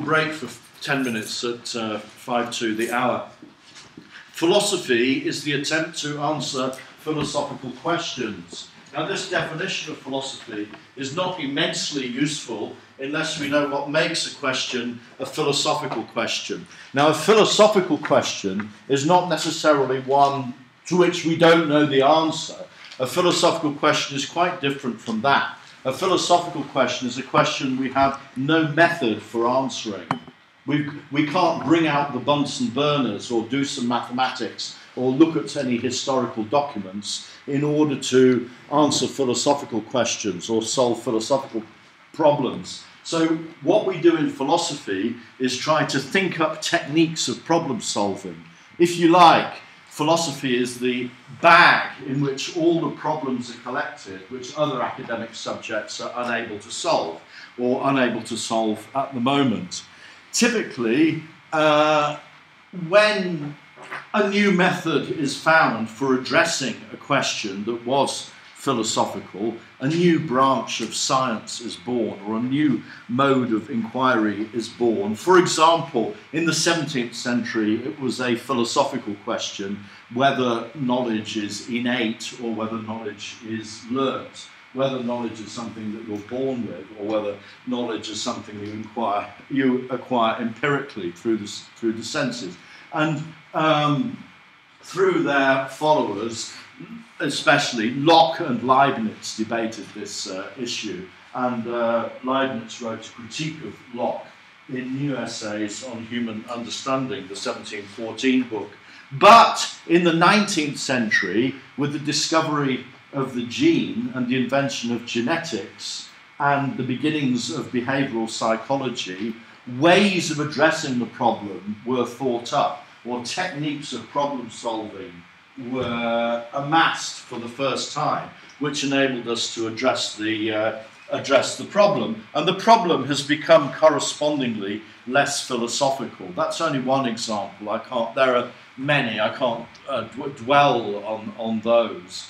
little break for 10 minutes at 5 to the hour. Philosophy is the attempt to answer philosophical questions. Now, this definition of philosophy is not immensely useful unless we know what makes a question a philosophical question. Now, a philosophical question is not necessarily one to which we don't know the answer. A philosophical question is quite different from that. A philosophical question is a question we have no method for answering. We can't bring out the Bunsen burners or do some mathematics or look at any historical documents in order to answer philosophical questions or solve philosophical problems. So what we do in philosophy is try to think up techniques of problem solving. If you like, philosophy is the bag in which all the problems are collected which other academic subjects are unable to solve or unable to solve at the moment. Typically, when a new method is found for addressing a question that was philosophical, a new branch of science is born, or a new mode of inquiry is born. For example, in the 17th century, it was a philosophical question whether knowledge is innate or whether knowledge is learnt, whether knowledge is something that you're born with or whether knowledge is something you acquire empirically through the senses. And through their followers, especially Locke and Leibniz debated this issue, and Leibniz wrote a critique of Locke in New Essays on Human Understanding, the 1714 book. But in the 19th century, with the discovery of the gene and the invention of genetics and the beginnings of behavioural psychology, ways of addressing the problem were thought up, or techniques of problem solving were amassed for the first time, which enabled us to address the problem. And the problem has become correspondingly less philosophical. That's only one example. There are many. I can't dwell on those.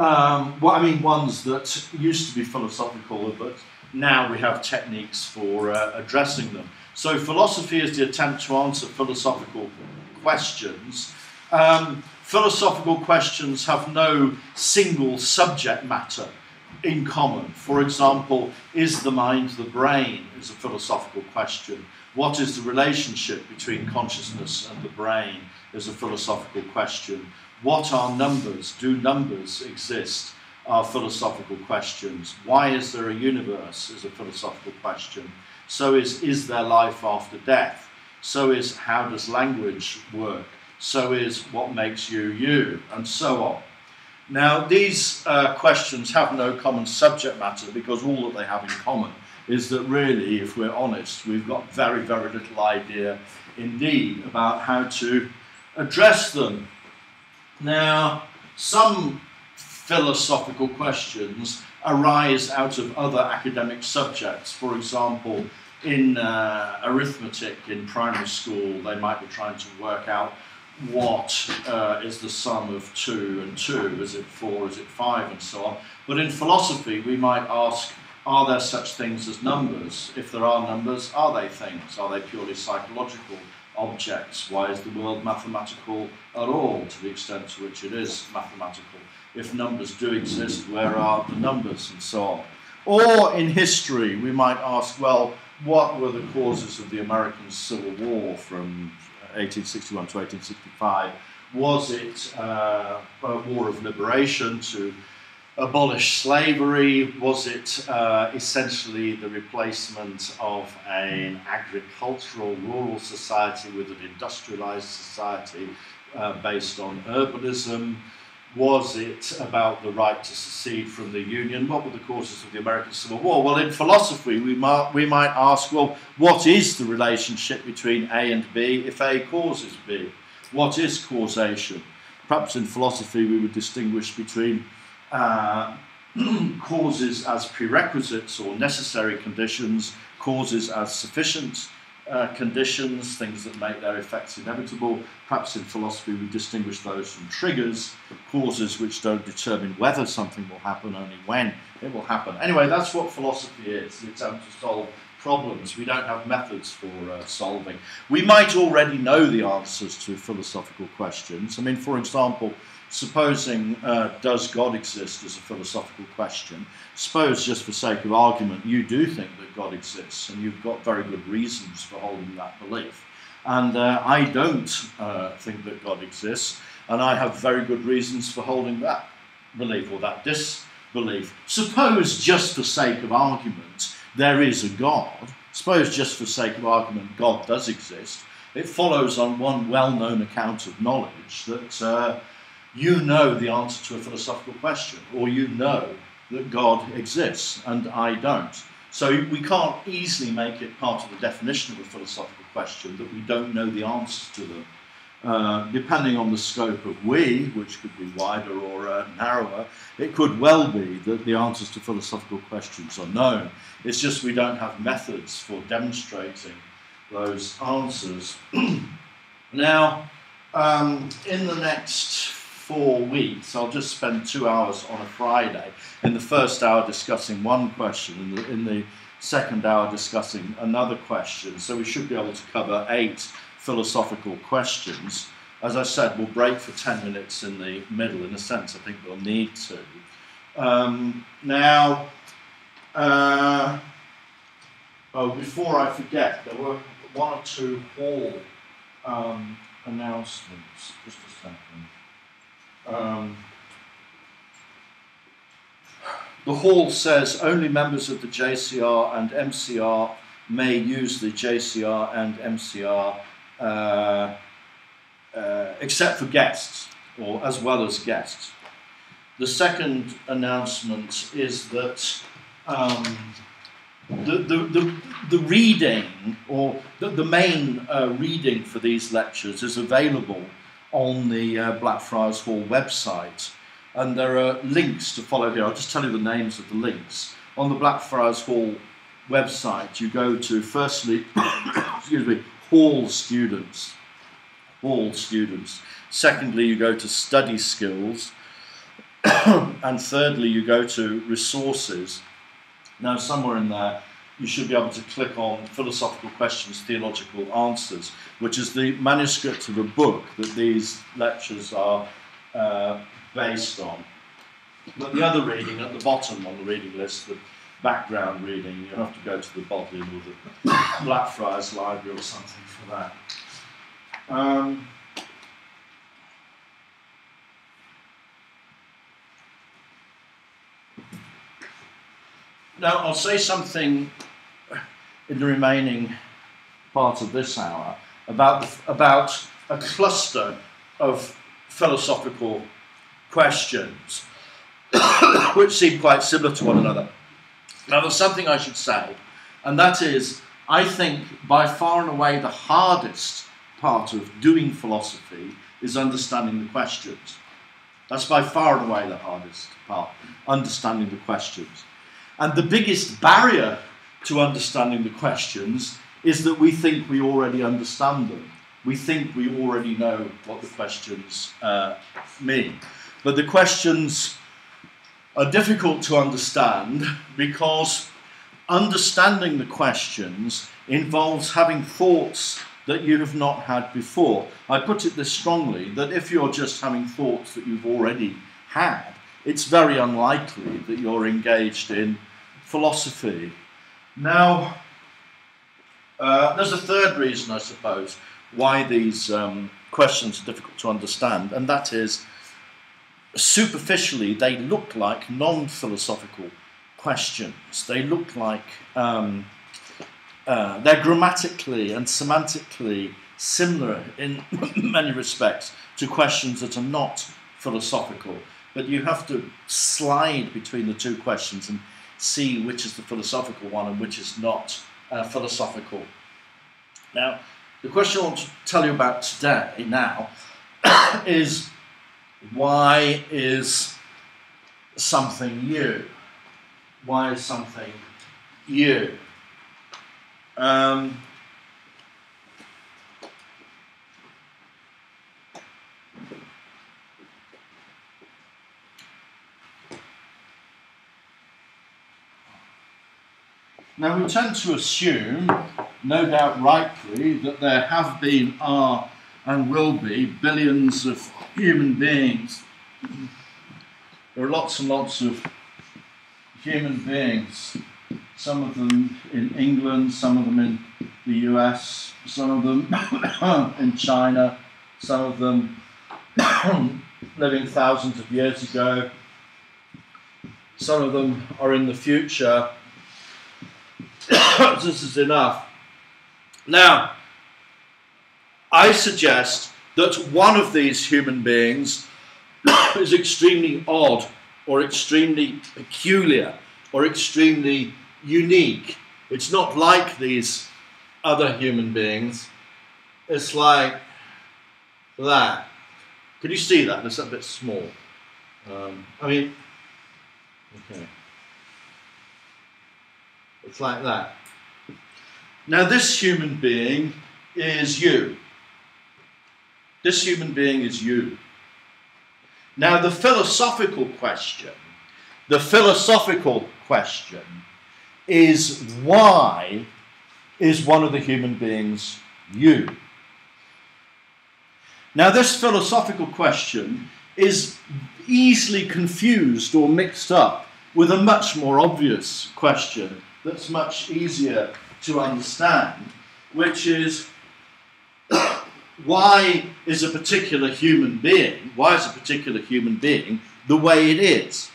Ones that used to be philosophical, but now we have techniques for addressing them. So philosophy is the attempt to answer philosophical questions. Philosophical questions have no single subject matter in common. For example, is the mind the brain is a philosophical question. What is the relationship between consciousness and the brain is a philosophical question. What are numbers? Do numbers exist? Are philosophical questions. Why is there a universe is a philosophical question. So is there life after death? So is how does language work? So is what makes you you? And so on. Now these questions have no common subject matter because all that they have in common is that really, if we're honest, we've got very, very little idea indeed about how to address them. Now, some philosophical questions arise out of other academic subjects. For example, in arithmetic in primary school, they might be trying to work out what is the sum of 2 and 2, is it 4, is it 5, and so on. But in philosophy, we might ask, are there such things as numbers? If there are numbers, are they things? Are they purely psychological objects? Why is the world mathematical at all, to the extent to which it is mathematical? If numbers do exist, where are the numbers, and so on. Or in history, we might ask, well, what were the causes of the American Civil War from 1861 to 1865? Was it a war of liberation to abolish slavery? Was it essentially the replacement of an agricultural rural society with an industrialized society based on urbanism? Was it about the right to secede from the Union? What were the causes of the American Civil War? Well, in philosophy, we might ask, well, what is the relationship between A and B if A causes B? What is causation? Perhaps in philosophy, we would distinguish between causes as prerequisites or necessary conditions, causes as sufficient conditions, things that make their effects inevitable. Perhaps in philosophy we distinguish those from triggers, causes which don't determine whether something will happen, only when it will happen. Anyway, that's what philosophy is, the attempt to solve problems we don't have methods for solving. We might already know the answers to philosophical questions. I mean, for example, supposing does God exist as a philosophical question, suppose just for sake of argument you do think that God exists and you've got very good reasons for holding that belief. And I don't think that God exists, and I have very good reasons for holding that belief or that disbelief. Suppose just for sake of argument there is a God. Suppose just for sake of argument God does exist. It follows on one well-known account of knowledge that you know the answer to a philosophical question, or you know that God exists and I don't. So we can't easily make it part of the definition of a philosophical question that we don't know the answers to them. Depending on the scope of we, which could be wider or narrower, it could well be that the answers to philosophical questions are known. It's just we don't have methods for demonstrating those answers. Now, in the next 4 weeks, I'll just spend 2 hours on a Friday, in the first hour discussing one question, and in the second hour discussing another question. So we should be able to cover 8 philosophical questions. As I said, we'll break for 10 minutes in the middle. In a sense, I think we'll need to. Before I forget, there were 1 or 2 hall announcements. Just a second. The hall says only members of the JCR and MCR may use the JCR and MCR except for guests, or as well as guests. The second announcement is that the reading, or the main reading for these lectures is available on the Blackfriars Hall website, and there are links to follow here. I'll just tell you the names of the links. On the Blackfriars Hall website, you go to, firstly, excuse me, Hall Students. Secondly, you go to Study Skills, and thirdly, you go to Resources. Now, somewhere in there, you should be able to click on Philosophical Questions, Theological Answers, which is the manuscript of a book that these lectures are based on. But the other reading at the bottom on the reading list, the background reading, you have to go to the Bodleian or the Blackfriars Library or something for that. Now, I'll say something in the remaining part of this hour about a cluster of philosophical questions which seem quite similar to one another. Now, there's something I should say, and that is, I think by far and away the hardest part of doing philosophy is understanding the questions. That's by far and away the hardest part, understanding the questions. And the biggest barrier to understanding the questions is that we think we already understand them. We think we already know what the questions mean. But the questions are difficult to understand because understanding the questions involves having thoughts that you have not had before. I put it this strongly, that if you're just having thoughts that you've already had, it's very unlikely that you're engaged in philosophy. Now, there's a third reason, I suppose, why these questions are difficult to understand, and that is, superficially, they look like non-philosophical questions. They look like they're grammatically and semantically similar in many respects to questions that are not philosophical. But you have to slide between the two questions and see which is the philosophical one and which is not philosophical. Now, the question I want to tell you about today now is, why is something new? Why is something new? Now we tend to assume, no doubt rightly, that there have been, are, and will be billions of human beings. There are lots and lots of human beings, some of them in England, some of them in the US, some of them in China, some of them living thousands of years ago, some of them are in the future. This is enough. Now, I suggest that one of these human beings is extremely odd, or extremely peculiar, or extremely unique. It's not like these other human beings. It's like that. Can you see that? It's a bit small. I mean, okay. It's like that. Now this human being is you. This human being is you. Now the philosophical question is, why is one of the human beings you? Now this philosophical question is easily confused or mixed up with a much more obvious question that's much easier to understand, which is, why is a particular human being the way it is?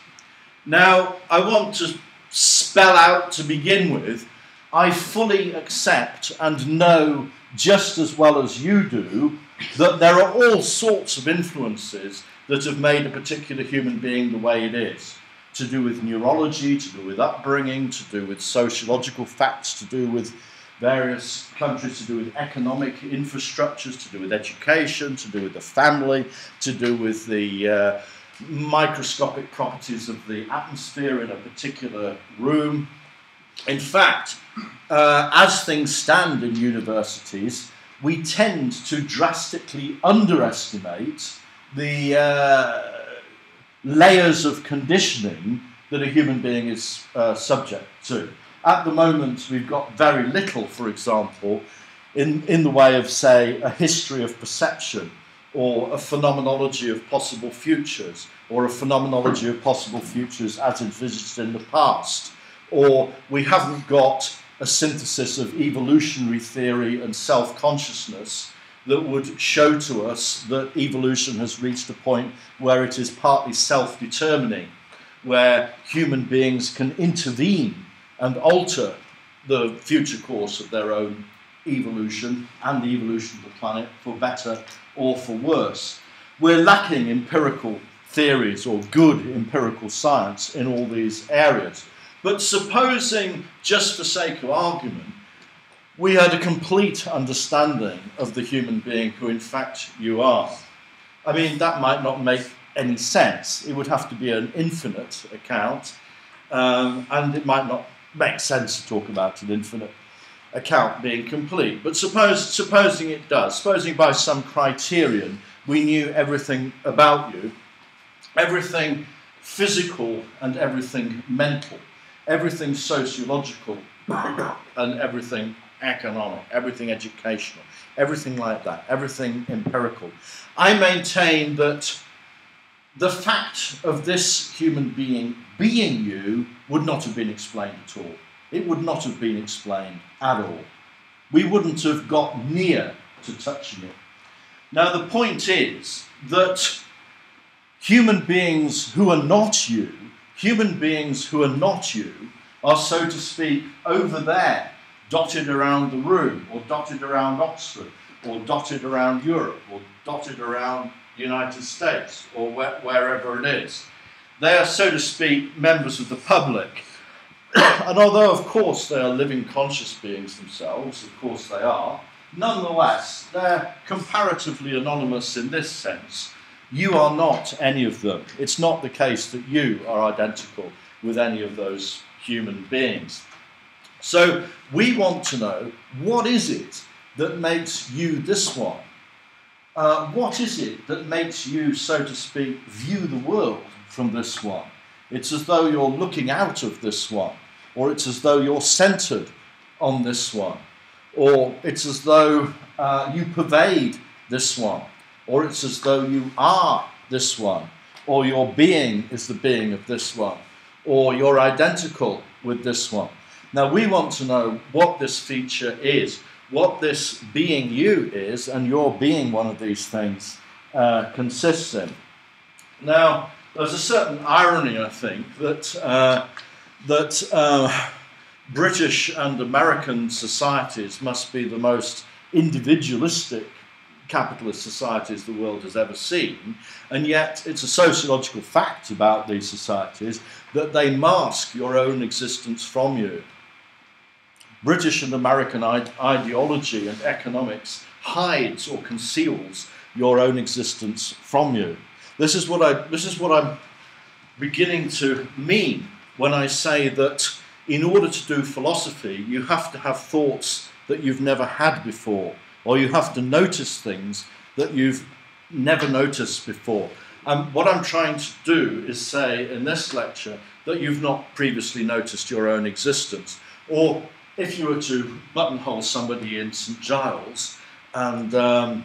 Now, I want to spell out to begin with, I fully accept and know just as well as you do that there are all sorts of influences that have made a particular human being the way it is. To do with neurology, to do with upbringing, to do with sociological facts, to do with various countries, to do with economic infrastructures, to do with education, to do with the family, to do with the microscopic properties of the atmosphere in a particular room. In fact, as things stand in universities, we tend to drastically underestimate the layers of conditioning that a human being is subject to. At the moment, we've got very little, for example, in the way of, say, a history of perception, or a phenomenology of possible futures, or a phenomenology of possible futures as envisaged in the past, or we haven't got a synthesis of evolutionary theory and self-consciousness that would show to us that evolution has reached a point where it is partly self-determining, where human beings can intervene and alter the future course of their own evolution and the evolution of the planet for better or for worse. We're lacking empirical theories or good empirical science in all these areas. But supposing, just for sake of argument, we had a complete understanding of the human being who in fact you are. I mean, that might not make any sense. It would have to be an infinite account. And it might not make sense to talk about an infinite account being complete. But supposing it does, supposing by some criterion we knew everything about you, everything physical and everything mental, everything sociological and everything economic, everything educational, everything like that, everything empirical. I maintain that the fact of this human being being you would not have been explained at all. It would not have been explained at all. We wouldn't have got near to touching it. Now the point is that human beings who are not you, are, so to speak, over there, dotted around the room, or dotted around Oxford, or dotted around Europe, or dotted around United States, or wherever it is. They are, so to speak, members of the public. And although, of course, they are living conscious beings themselves, of course they are, nonetheless, they're comparatively anonymous in this sense. You are not any of them. It's not the case that you are identical with any of those human beings. So we want to know, what is it that makes you this one? What is it that makes you, so to speak, view the world from this one? It's as though you're looking out of this one. or it's as though you're centered on this one, or it's as though you pervade this one, or it's as though you are this one, or your being is the being of this one, or you're identical with this one. Now we want to know what this feature is, what this being you is, and your being one of these things consists in. Now there's a certain irony, I think, that British and American societies must be the most individualistic capitalist societies the world has ever seen, and yet it's a sociological fact about these societies that they mask your own existence from you. British and American ideology and economics hides or conceals your own existence from you. This is what I'm beginning to mean when I say that in order to do philosophy, you have to have thoughts that you've never had before, or you have to notice things that you've never noticed before. And what I'm trying to do is say in this lecture that you've not previously noticed your own existence. Or if you were to buttonhole somebody in St. Giles, and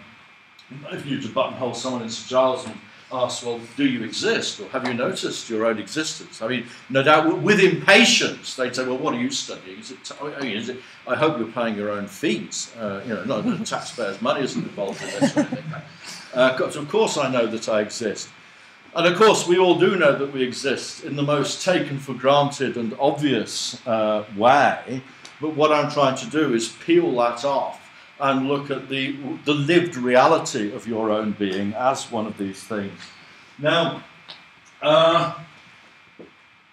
if you were to buttonhole someone in St. Giles and ask, well, do you exist? Or have you noticed your own existence? I mean, no doubt with impatience, they'd say, well, what are you studying? Is it, I hope you're paying your own fees. Not taxpayers' money isn't involved in this or anything. Because of course I know that I exist. And of course we all do know that we exist in the most taken for granted and obvious way. But what I'm trying to do is peel that off and look at the lived reality of your own being as one of these things. Now,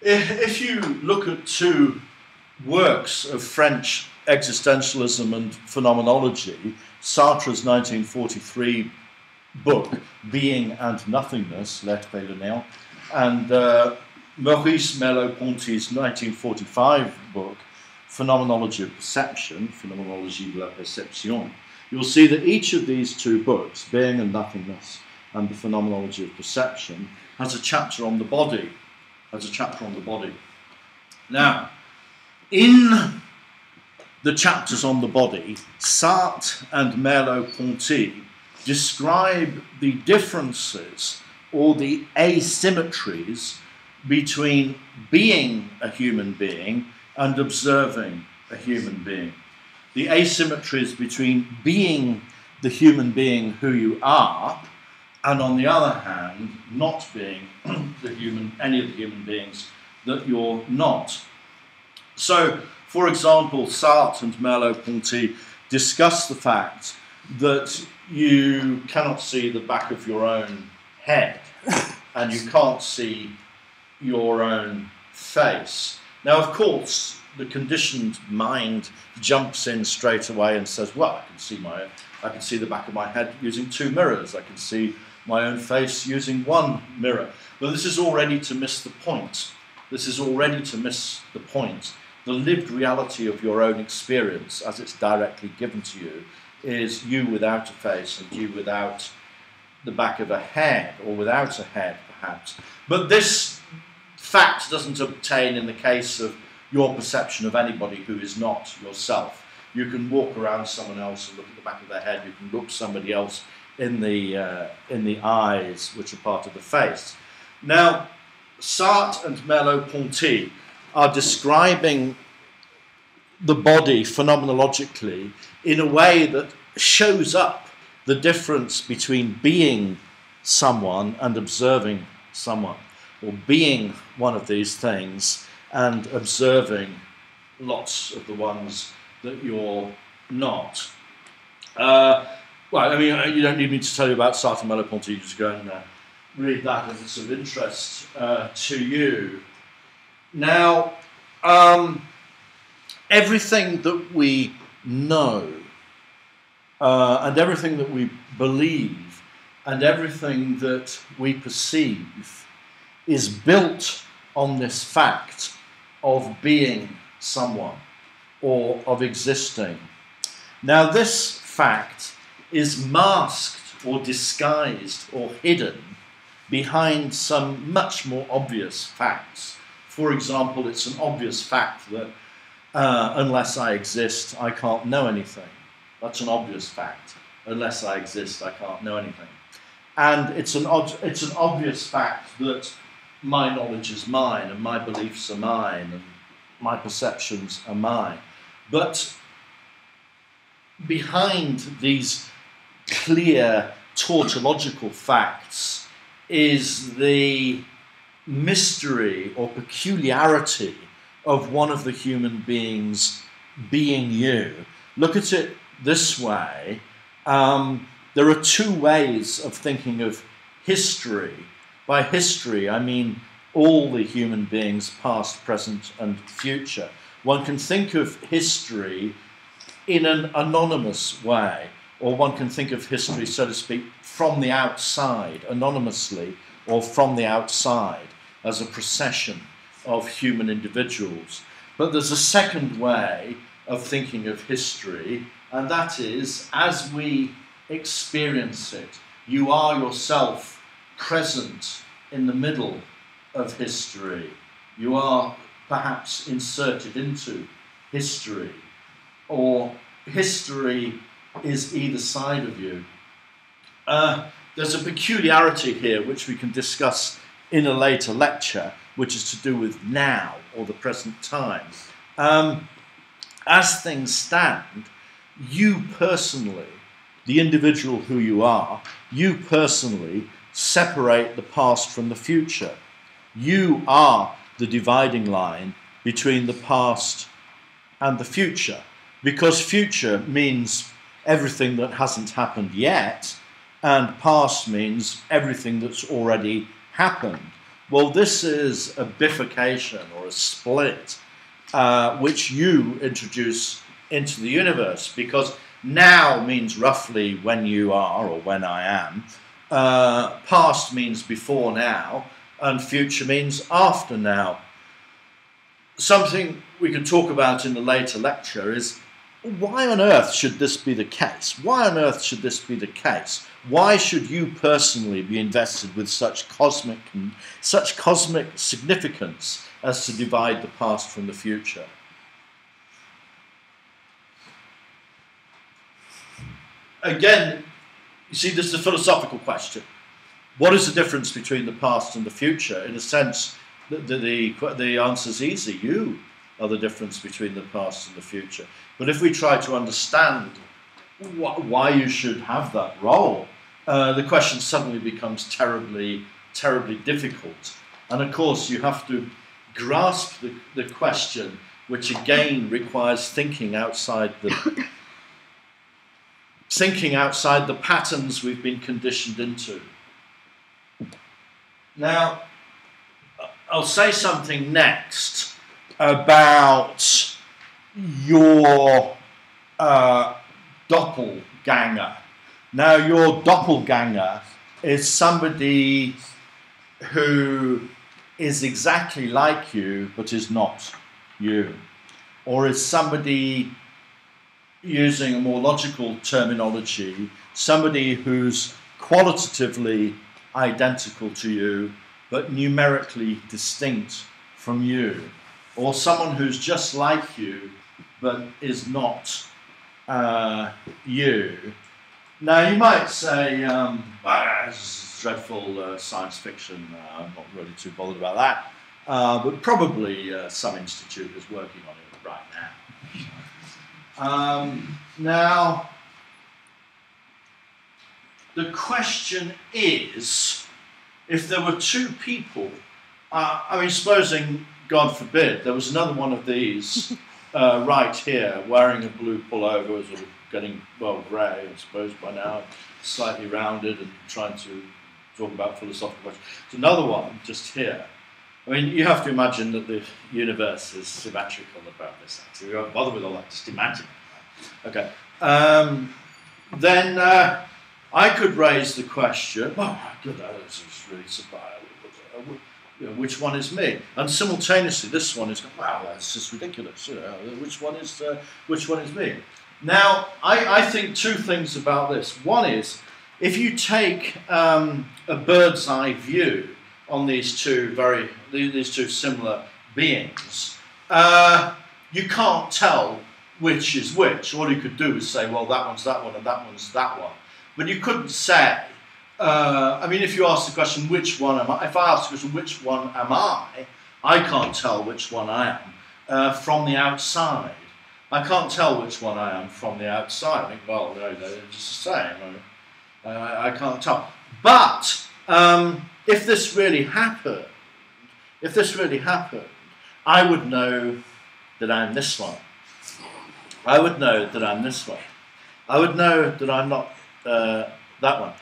if you look at two works of French existentialism and phenomenology, Sartre's 1943 book, Being and Nothingness, La vue de nulle part, and Maurice Merleau-Ponty's 1945 book, Phenomenology of Perception, Phenomenologie de la Perception, you'll see that each of these two books, Being and Nothingness and the Phenomenology of Perception, has a chapter on the body. Now, in the chapters on the body, Sartre and Merleau-Ponty describe the differences or the asymmetries between being a human being and observing a human being. The asymmetries between being the human being who you are, and on the other hand, not being any of the human beings that you're not. So, for example, Sartre and Merleau-Ponty discuss the fact that you cannot see the back of your own head, and you can't see your own face. Now, of course, the conditioned mind jumps in straight away and says, well, I can see the back of my head using two mirrors. I can see my own face using one mirror. But this is already to miss the point. The lived reality of your own experience, as it's directly given to you, is you without a face and you without the back of a head, or without a head, perhaps. But this fact doesn't obtain in the case of your perception of anybody who is not yourself. You can walk around someone else and look at the back of their head. You can look somebody else in the eyes, which are part of the face. Now, Sartre and Merleau-Ponty are describing the body phenomenologically in a way that shows up the difference between being someone and observing someone, or being one of these things and observing lots of the ones that you're not. Well, I mean, you don't need me to tell you about Sartre and Merleau-Ponty. You just go and read that if it's of interest to you. Now, everything that we know and everything that we believe and everything that we perceive is built on this fact of being someone or of existing. Now this fact is masked or disguised or hidden behind some much more obvious facts. For example, it's an obvious fact that unless I exist, I can't know anything. That's an obvious fact. Unless I exist, I can't know anything. And it's an obvious fact that my knowledge is mine, and my beliefs are mine, and my perceptions are mine. But behind these clear tautological facts is the mystery or peculiarity of one of the human beings being you. Look at it this way. There are two ways of thinking of history. By history, I mean all the human beings, past, present, and future. One can think of history in an anonymous way, or one can think of history, so to speak, from the outside, anonymously, or from the outside, as a procession of human individuals. But there's a second way of thinking of history, and that is, as we experience it, you are yourself present in the middle of history. You are perhaps inserted into history, or history is either side of you. There's a peculiarity here which we can discuss in a later lecture, which is to do with now, or the present time. As things stand, you personally, the individual who you are, you personally separate the past from the future. You are the dividing line between the past and the future, because future means everything that hasn't happened yet, and past means everything that's already happened. Well, this is a bifurcation or a split which you introduce into the universe, because now means roughly when you are or when I am, past means before now, and future means after now. Something we can talk about in a later lecture is, why on earth should this be the case? Why on earth should this be the case? Why should you personally be invested with such cosmic significance as to divide the past from the future? Again, you see, this is a philosophical question. What is the difference between the past and the future? In a sense, the answer is easy. You are the difference between the past and the future. But if we try to understand why you should have that role, the question suddenly becomes terribly, terribly difficult. And of course, you have to grasp the question, which again requires thinking outside the patterns we've been conditioned into. Now, I'll say something next about your doppelganger. Now, your doppelganger is somebody who is exactly like you but is not you, or is somebody, using a more logical terminology, somebody who's qualitatively identical to you but numerically distinct from you, or someone who's just like you but is not you. Now, you might say, this is dreadful science fiction, I'm not really too bothered about that, but probably some institute is working on it right now. Now, the question is, if there were two people, I mean, supposing, God forbid, there was another one of these right here, wearing a blue pullover, sort of getting, well, grey, I suppose, by now, slightly rounded and trying to talk about philosophical questions. There's another one just here. I mean, you have to imagine that the universe is symmetrical about this. So you don't bother with all that, just imagine. Okay. Then I could raise the question, oh my goodness, it's really surprising. Which one is me? And simultaneously, this one is, wow, that's just ridiculous. You know, which one is me? Now, I think two things about this. One is, if you take a bird's eye view on these two similar beings, you can't tell which is which. All you could do is say, well, that one's that one and that one's that one. But you couldn't say, I mean, if you ask the question, which one am I? If I ask the question, which one am I can't tell which one I am from the outside. I can't tell which one I am from the outside. I think, well, no, they're just the same. I can't tell. But if this really happened, I would know that I'm this one. I would know that I'm this one. I would know that I'm not that one.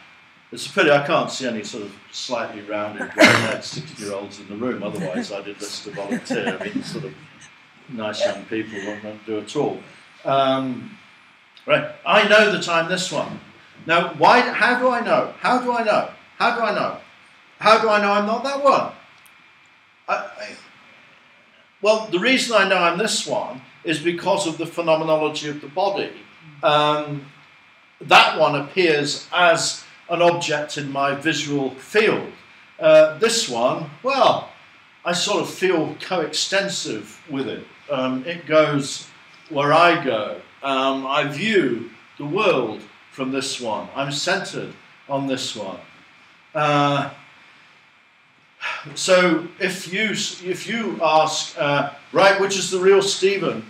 It's a pity I can't see any sort of slightly rounded, grey-haired 60-year-olds in the room. Otherwise, I did this to volunteer. I mean, sort of nice young people won't do at all. Right? I know that I'm this one. Now, why? How do I know? How do I know? How do I know? How do I know I'm not that one? Well, the reason I know I'm this one is because of the phenomenology of the body. That one appears as an object in my visual field. This one, well, I sort of feel coextensive with it. It goes where I go. I view the world from this one. I'm centered on this one. So if you ask, right, which is the real Stephen?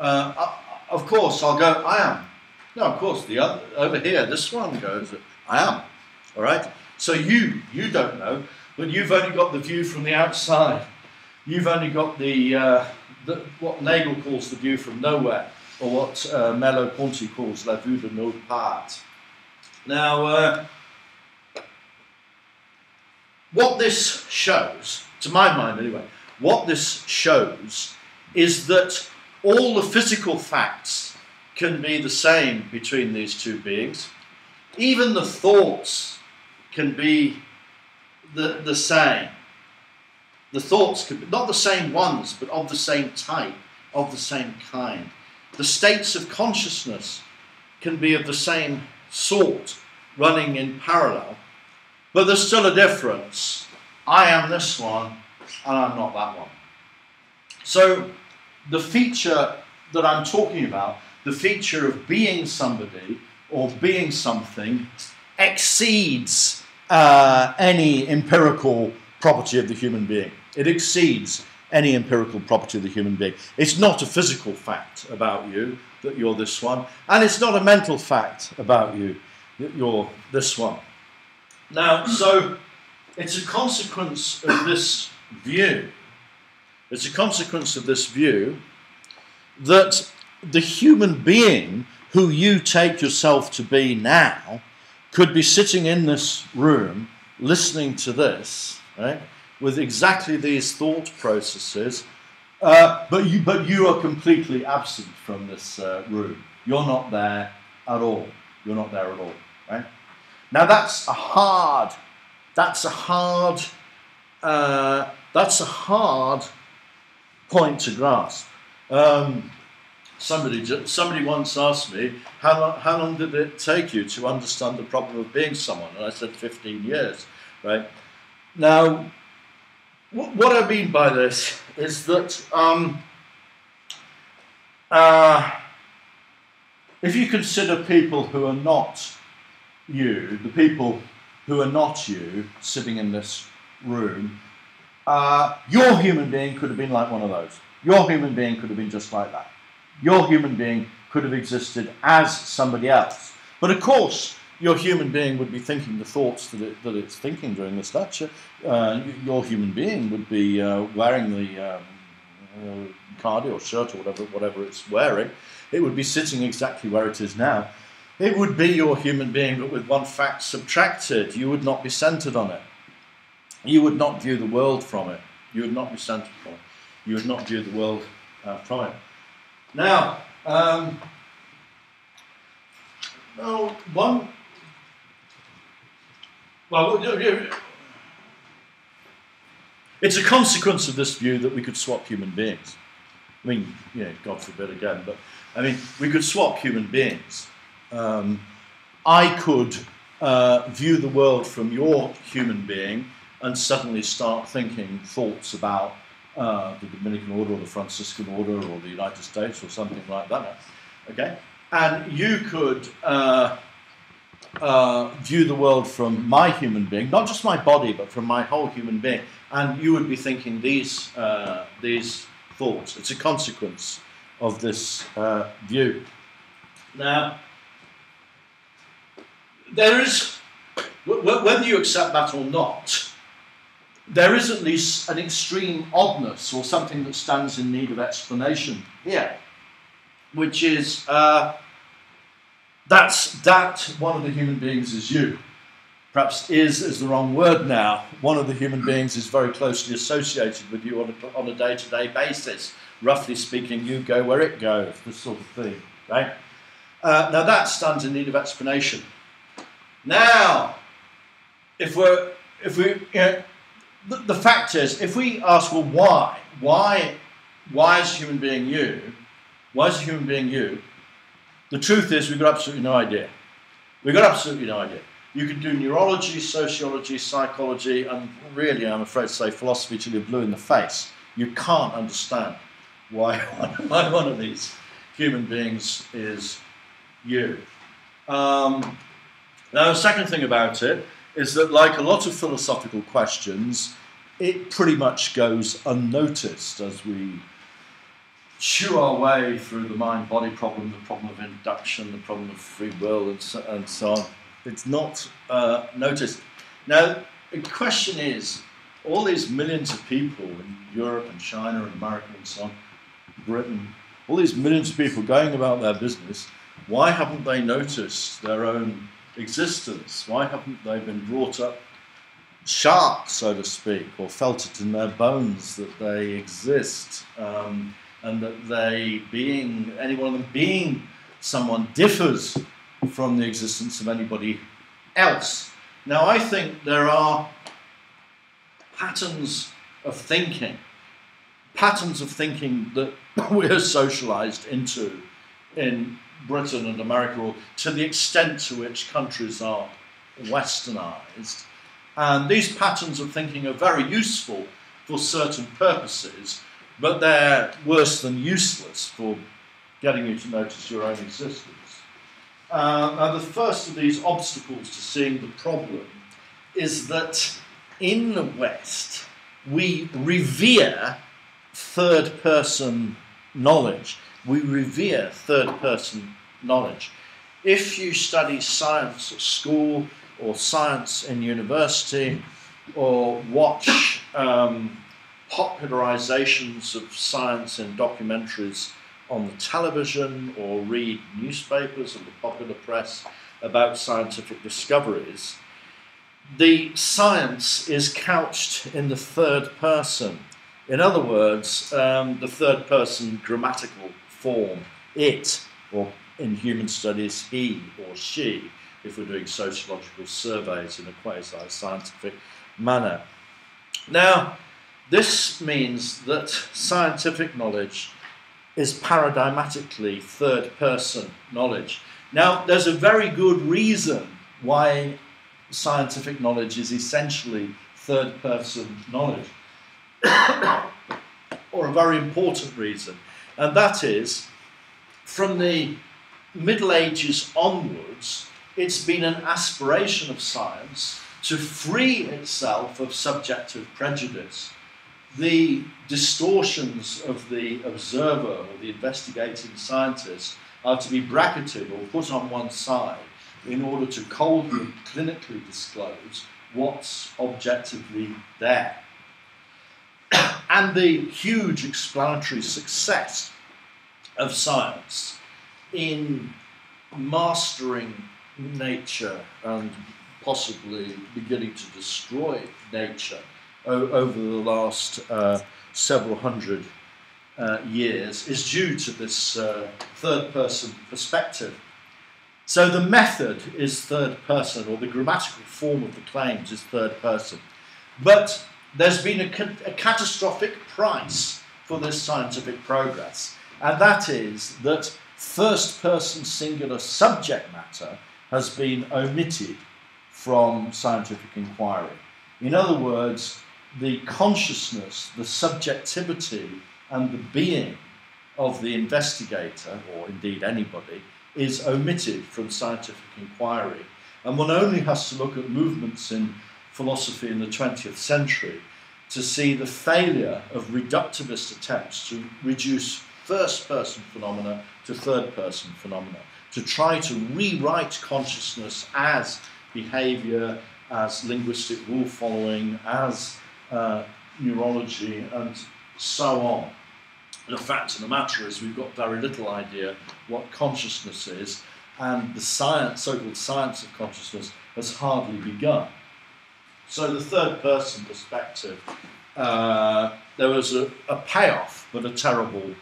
Of course, I'll go, I am. No, of course, the other, over here, this one goes, I am. All right? So you don't know, but you've only got the view from the outside. You've only got the what Nagel calls the view from nowhere, or what Merleau-Ponty calls la vue de nulle part. Now, what this shows, to my mind anyway, what this shows is that all the physical facts can be the same between these two beings. Even the thoughts can be the same. The thoughts could be, not the same ones, but of the same type, of the same kind. The states of consciousness can be of the same sort, running in parallel. But there's still a difference. I am this one, and I'm not that one. So the feature that I'm talking about, the feature of being somebody or being something, exceeds any empirical property of the human being. It exceeds any empirical property of the human being. It's not a physical fact about you that you're this one, and it's not a mental fact about you that you're this one. Now, so it's a consequence of this view. It's a consequence of this view that the human being who you take yourself to be now could be sitting in this room listening to this, right, with exactly these thought processes, but you are completely absent from this room. You're not there at all. You're not there at all, right? Now that's a hard point to grasp. Somebody once asked me, how long did it take you to understand the problem of being someone? And I said 15 years, right? Now, what I mean by this is that if you consider people who are not you, the people who are not you sitting in this room, your human being could have been like one of those. Your human being could have been just like that. Your human being could have existed as somebody else. But of course, your human being would be thinking the thoughts that it's thinking during this lecture. Your human being would be wearing the cardi or shirt or whatever it's wearing. It would be sitting exactly where it is now. It would be your human being, but with one fact subtracted. You would not be centered on it. You would not view the world from it. You would not be centered on it. You would not view the world from it. Now, it's a consequence of this view that we could swap human beings. I mean, you know, God forbid again, but I mean, we could swap human beings. I could view the world from your human being and suddenly start thinking thoughts about the Dominican Order or the Franciscan Order or the United States or something like that. Okay? And you could view the world from my human being, not just my body, but from my whole human being, and you would be thinking these thoughts. It's a consequence of this view. Now, there is, whether you accept that or not, there is at least an extreme oddness or something that stands in need of explanation here, which is that one of the human beings is you. Perhaps is the wrong word now. One of the human beings is very closely associated with you on a day-to-day basis. Roughly speaking, you go where it goes, this sort of thing, right? Now that stands in need of explanation. Now, the fact is, if we ask, well, why is a human being you? Why is a human being you? The truth is, we've got absolutely no idea. We've got absolutely no idea. You could do neurology, sociology, psychology, and really, I'm afraid to say, philosophy till you're blue in the face. You can't understand why one of these human beings is you. Now, the second thing about it is that, like a lot of philosophical questions, it pretty much goes unnoticed as we chew our way through the mind-body problem, the problem of induction, the problem of free will, and so on. It's not noticed. Now, the question is, all these millions of people in Europe and China and America and so on, Britain, all these millions of people going about their business, why haven't they noticed their own existence? Why haven't they been brought up sharp, so to speak, or felt it in their bones that they exist, and that they being, any one of them being someone, differs from the existence of anybody else? Now, I think there are patterns of thinking that we're socialized into in Britain and America, or to the extent to which countries are westernized. And these patterns of thinking are very useful for certain purposes, but they're worse than useless for getting you to notice your own existence. Now, the first of these obstacles to seeing the problem is that in the West, we revere third-person knowledge. We revere third-person knowledge. If you study science at school or science in university, or watch popularizations of science in documentaries on the television, or read newspapers and the popular press about scientific discoveries, the science is couched in the third person. In other words, the third person grammatical form, it, or in human studies, he or she, if we're doing sociological surveys in a quasi-scientific manner. Now, this means that scientific knowledge is paradigmatically third-person knowledge. Now, there's a very good reason why scientific knowledge is essentially third-person knowledge, or a very important reason, and that is, from the Middle Ages onwards, it's been an aspiration of science to free itself of subjective prejudice. The distortions of the observer or the investigating scientist are to be bracketed or put on one side in order to coldly, clinically disclose what's objectively there. And the huge explanatory success of science in mastering nature and possibly beginning to destroy nature over the last several hundred years is due to this third-person perspective. So the method is third-person, or the grammatical form of the claims is third-person. But there's been a catastrophic price for this scientific progress, and that is that first-person singular subject matter has been omitted from scientific inquiry. In other words, the consciousness, the subjectivity, and the being of the investigator, or indeed anybody, is omitted from scientific inquiry. And one only has to look at movements in philosophy in the 20th century to see the failure of reductivist attempts to reduce first-person phenomena to third-person phenomena, to try to rewrite consciousness as behaviour, as linguistic rule-following, as neurology, and so on. The fact of the matter is we've got very little idea what consciousness is, and the science, so-called science of consciousness, has hardly begun. So the third-person perspective, there was a payoff, but a terrible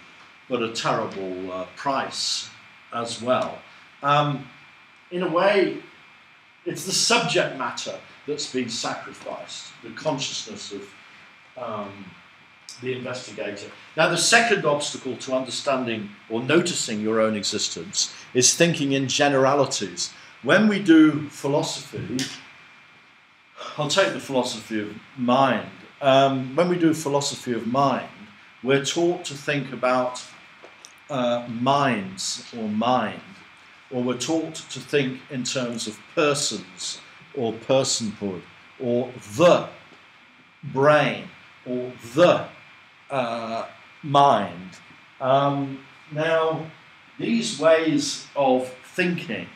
price as well. In a way, it's the subject matter that's been sacrificed, the consciousness of the investigator. Now, the second obstacle to understanding or noticing your own existence is thinking in generalities. When we do philosophy, I'll take the philosophy of mind. When we do philosophy of mind, we're taught to think about minds or mind, or we're taught to think in terms of persons or personhood, or the brain, or the mind. Now, these ways of thinking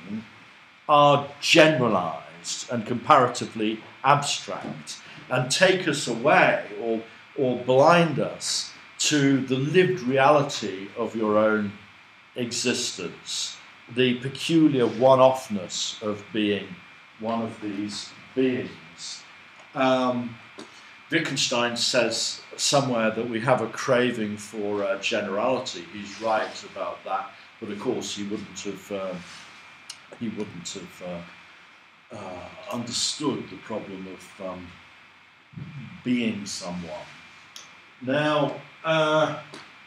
are generalized and comparatively abstract and take us away or blind us to the lived reality of your own existence, the peculiar one-offness of being one of these beings. Wittgenstein says somewhere that we have a craving for generality. He's right about that, but of course he wouldn't have understood the problem of being someone. Now,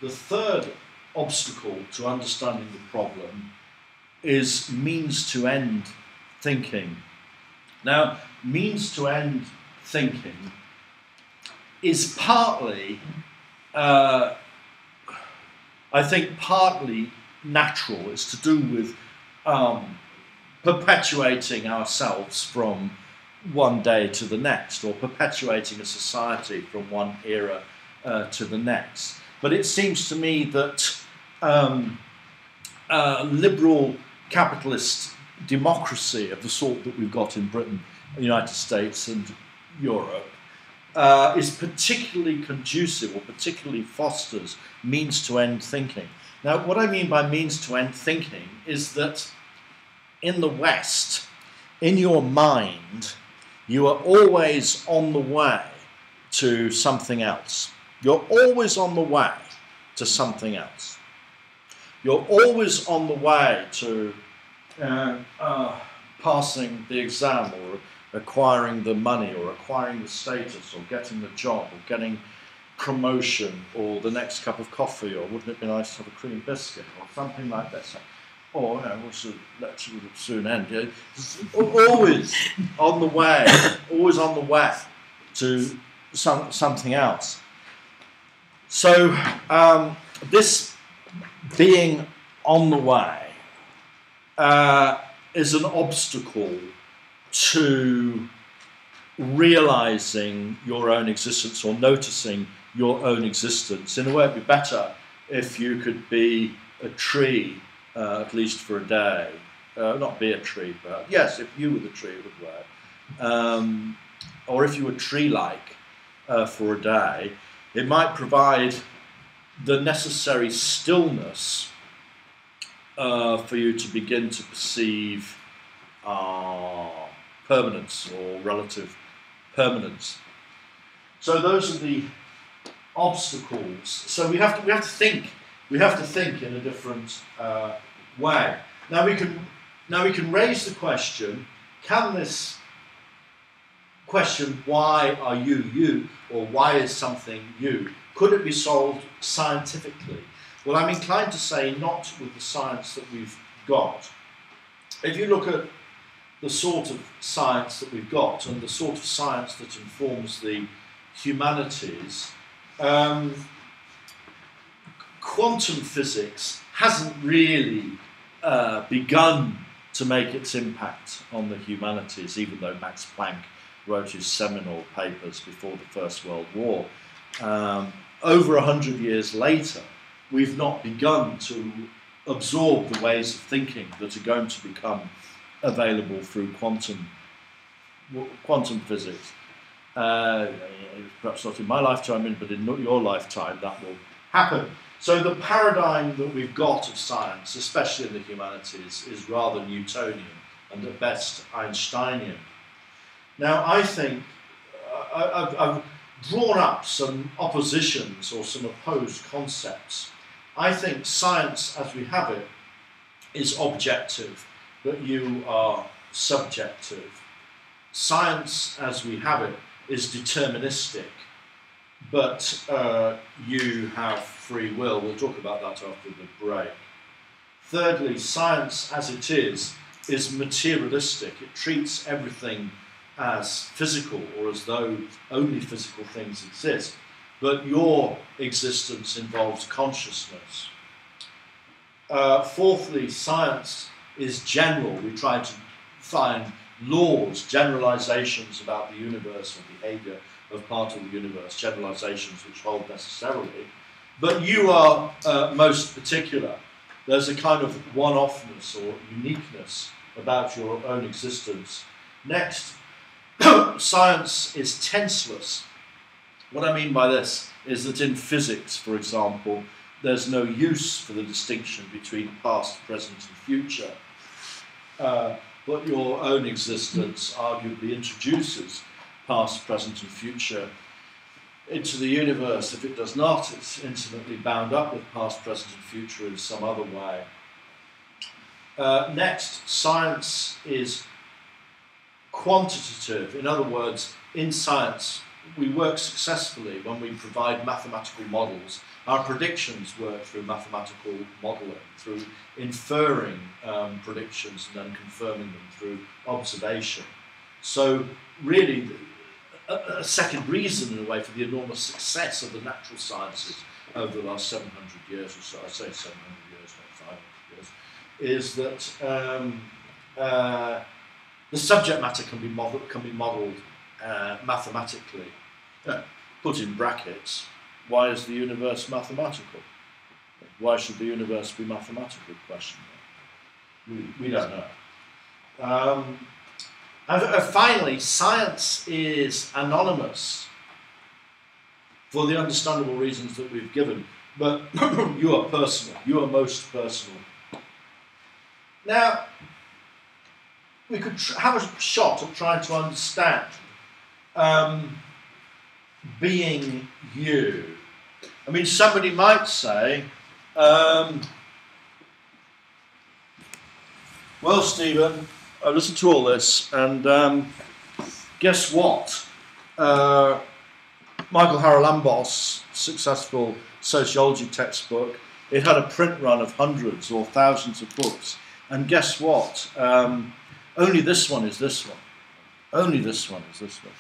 the third obstacle to understanding the problem is means-to-end thinking. Now, means-to-end thinking is partly, I think, partly natural. It's to do with perpetuating ourselves from one day to the next, or perpetuating a society from one era to the next. But it seems to me that liberal capitalist democracy of the sort that we've got in Britain, the United States and Europe, is particularly conducive or particularly fosters means-to-end thinking. Now, what I mean by means-to-end thinking is that in the West, in your mind, you are always on the way to something else. You're always on the way to something else. You're always on the way to passing the exam, or acquiring the money, or acquiring the status, or getting the job, or getting promotion, or the next cup of coffee, or wouldn't it be nice to have a cream biscuit, or something like that. Or, you know, what's the lecture would soon end. Always on the way, always on the way to something else. So this being on the way is an obstacle to realizing your own existence or noticing your own existence. In a way, it'd be better if you could be a tree, at least for a day. Not be a tree, but yes, if you were the tree, it would work. Or if you were tree-like for a day, it might provide the necessary stillness for you to begin to perceive permanence or relative permanence. So those are the obstacles. So we have to think in a different way. Now we can raise the question: can this question, why are you you, or why is something you, could it be solved scientifically? Well, I'm inclined to say not with the science that we've got. If you look at the sort of science that we've got and the sort of science that informs the humanities, quantum physics hasn't really begun to make its impact on the humanities, even though Max Planck wrote his seminal papers before the First World War. Over 100 years later, we've not begun to absorb the ways of thinking that are going to become available through quantum physics. Perhaps not in my lifetime, but in your lifetime, that will happen. So the paradigm that we've got of science, especially in the humanities, is rather Newtonian and at best Einsteinian. Now, I think I've drawn up some oppositions or some opposed concepts. I think science, as we have it, is objective, but you are subjective. Science, as we have it, is deterministic, but you have free will. We'll talk about that after the break. Thirdly, science, as it is materialistic. It treats everything as physical, or as though only physical things exist, but your existence involves consciousness. Fourthly, science is general. We try to find laws, generalizations about the universe or behavior of part of the universe, generalizations which hold necessarily, but you are most particular. There's a kind of one-offness or uniqueness about your own existence. Next, science is tenseless. What I mean by this is that in physics, for example, there's no use for the distinction between past, present, and future. But your own existence arguably introduces past, present, and future into the universe. If it does not, it's intimately bound up with past, present, and future in some other way. Next, science is quantitative. In other words, in science, we work successfully when we provide mathematical models. Our predictions work through mathematical modelling, through inferring predictions and then confirming them through observation. So really, a second reason, in a way, for the enormous success of the natural sciences over the last 700 years or so, I say 700 years, not 500 years, is that the subject matter can be modelled mathematically. Put in brackets, why is the universe mathematical? Why should the universe be mathematical? Question. We don't know. And finally, science is anonymous for the understandable reasons that we've given, but you are personal. You are most personal. Now, we could have a shot at trying to understand being you. I mean, somebody might say, well, Stephen, I've listened to all this, and guess what? Michael Haralambos' successful sociology textbook, it had a print run of hundreds or thousands of books, and guess what? Only this one is this one. Only this one is this one.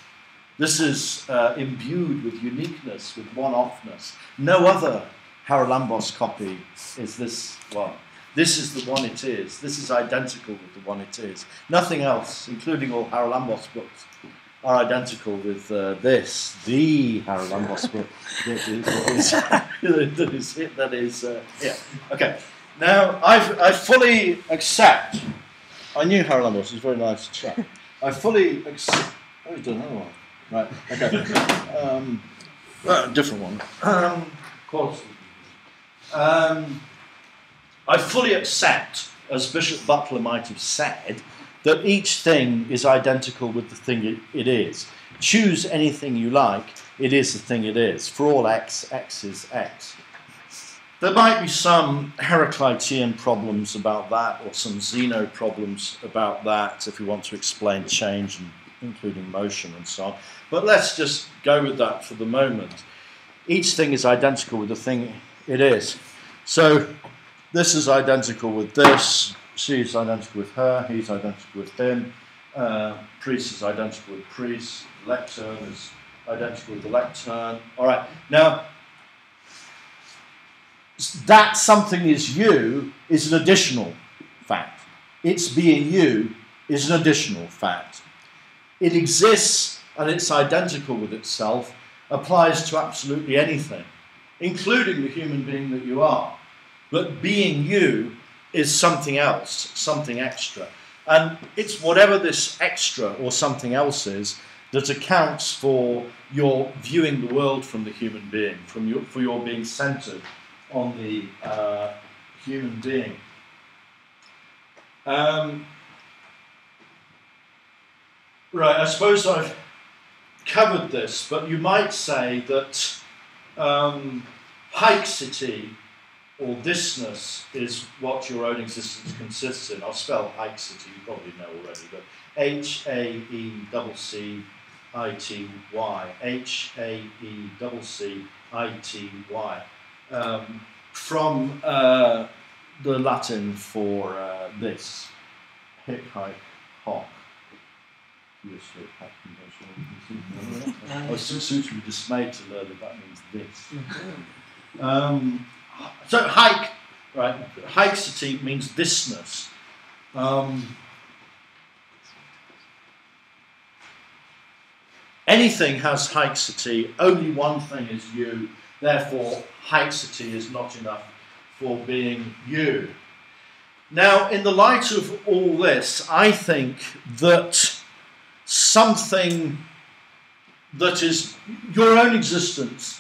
This is imbued with uniqueness, with one-offness. No other Haralambos copy is this one. This is the one it is. This is identical with the one it is. Nothing else, including all Haralambos books, are identical with this, the Haralambos book. That is, yeah. Okay. Now, I fully accept. I knew Haralambos. He's a very nice chap. I fully accept. Oh, he's done another one. Right, okay. Different one. Quality. I fully accept, as Bishop Butler might have said, that each thing is identical with the thing it is. Choose anything you like, it is the thing it is. For all x, x is x. There might be some Heraclitean problems about that, or some Zeno problems about that, if we want to explain change and including motion and so on. But let's just go with that for the moment. Each thing is identical with the thing it is. So this is identical with this, she's identical with her, he's identical with him, priest is identical with priest, lectern is identical with the lectern. All right, now that something is you is an additional fact. Its being you is an additional fact. It exists and it's identical with itself applies to absolutely anything, including the human being that you are. But being you is something else, something extra. And it's whatever this extra or something else is that accounts for your viewing the world from the human being, for your being centered on the human being. Right, I suppose I've covered this, but you might say that haecceity, or thisness, is what your own existence consists in. I'll spell haecceity, you probably know already, but H-A-E-C-C-I-T-Y. H-A-E-C-C-I-T-Y. From the Latin for this, hic, haec, hoc. I was suitably dismayed to learn that that means this. So haec, right? Haecceity means thisness. Anything has haecceity. Only one thing is you. Therefore, haecceity is not enough for being you. Now, in the light of all this, I think that something that is your own existence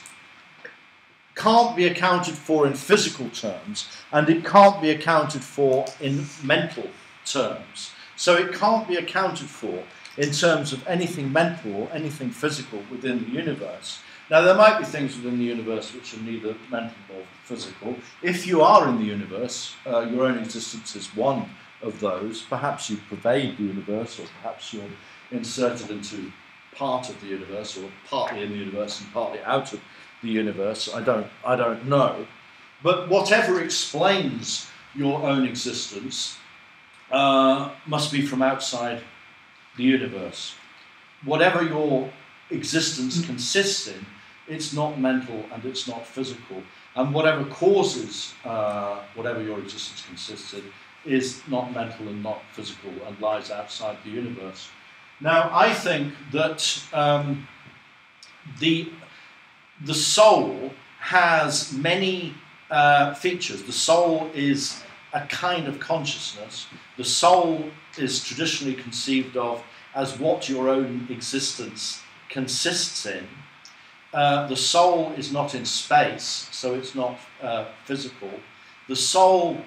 can't be accounted for in physical terms, and it can't be accounted for in mental terms. So it can't be accounted for in terms of anything mental or anything physical within the universe. Now, there might be things within the universe which are neither mental nor physical. If you are in the universe, your own existence is one of those. Perhaps you pervade the universe, or perhaps you're inserted into part of the universe, or partly in the universe and partly out of the universe. I don't know. But whatever explains your own existence must be from outside the universe. Whatever your existence consists in, it's not mental and it's not physical. And whatever causes whatever your existence consists in is not mental and not physical and lies outside the universe. Now, I think that the soul has many features. The soul is a kind of consciousness. The soul is traditionally conceived of as what your own existence consists in. The soul is not in space, so it's not physical. The soul,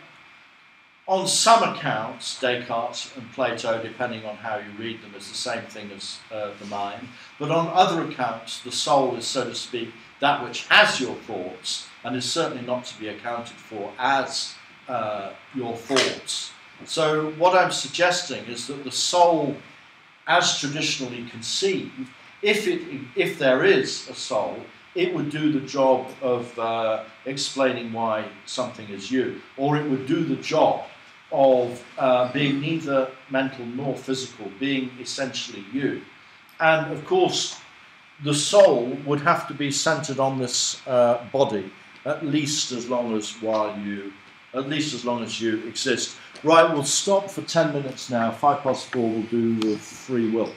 on some accounts, Descartes and Plato, depending on how you read them, is the same thing as the mind. But on other accounts, the soul is, so to speak, that which has your thoughts and is certainly not to be accounted for as your thoughts. So what I'm suggesting is that the soul, as traditionally conceived, if there is a soul, it would do the job of explaining why something is you, or it would do the job of being neither mental nor physical, being essentially you. And of course, the soul would have to be centered on this body, at least as long as you exist. Right, we'll stop for 10 minutes now. 4:05, we'll do the free will.